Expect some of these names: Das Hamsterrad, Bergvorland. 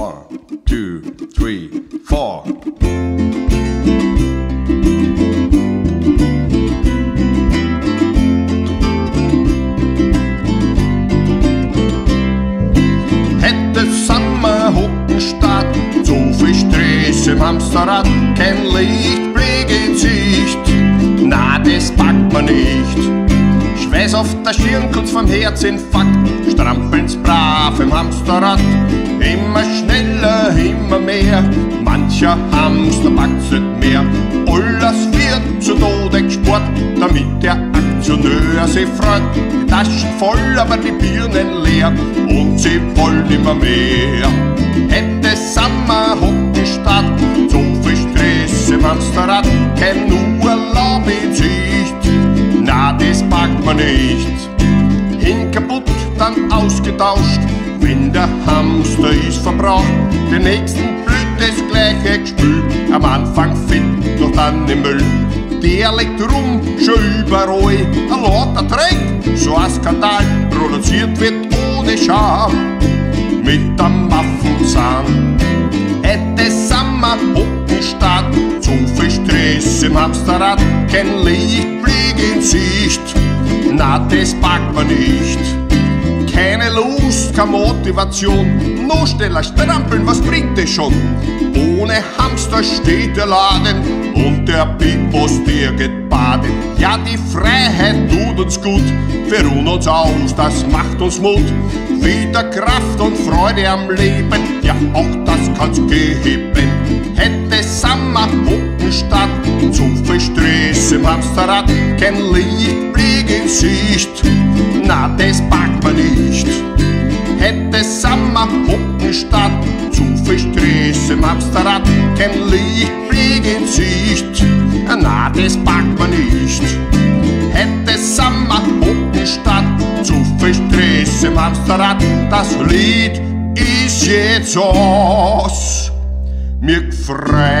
One, two, three, four. Im Hamsterrad, kein Lichtblick in Sicht, na das packt man nicht. Schweiß auf der Stirn, kurz vom Herzinfarkt, strampeln's brav im Hamsterrad, immer schneller, immer mehr, mancher Hamster packt's nicht mehr. Alles wird zu Tode gespart, damit der Aktionär sich freut, die Taschen voll, aber die Birnen leer und sie wollen immer mehr. Hätte Sommer Stadt, so viel Stress im Hamsterrad, kein Urlaub in Sicht, na das packt man nicht. Hin kaputt, dann ausgetauscht, wenn der Hamster ist verbraucht, den nächsten blüht das gleiche Gespül, am Anfang fit, doch dann im Müll. Der liegt rum, schon überall, ein lauter Dreck, so ein Skandal, produziert wird ohne Scham, mit einem Waffensahn. Stadt, zu viel Stress im Hamsterrad, kein Lichtblick in Sicht, na das packt man nicht. Keine Lust, keine Motivation, noch schneller strampeln, was bringt es schon? Ohne Hamster steht der Laden und der Pipos, der geht baden. Ja, die Freiheit tut uns gut, wir ruhen uns aus, das macht uns Mut. Wieder Kraft und Freude am Leben, ja auch das kann's geben. Hätte Sommer Puppenstadt, zu viel Stress im Hamsterrad, kein Lichtblick in Sicht, na das packt man nicht. Hätte Sommer Puppenstadt, zu viel Stress im Hamsterrad, kein Lichtblick in Sicht, na das packt man nicht. Hätte Sommer Puppenstadt, zu viel Stress im Hamsterrad, das Lied ist jetzt aus. Mir gefreut.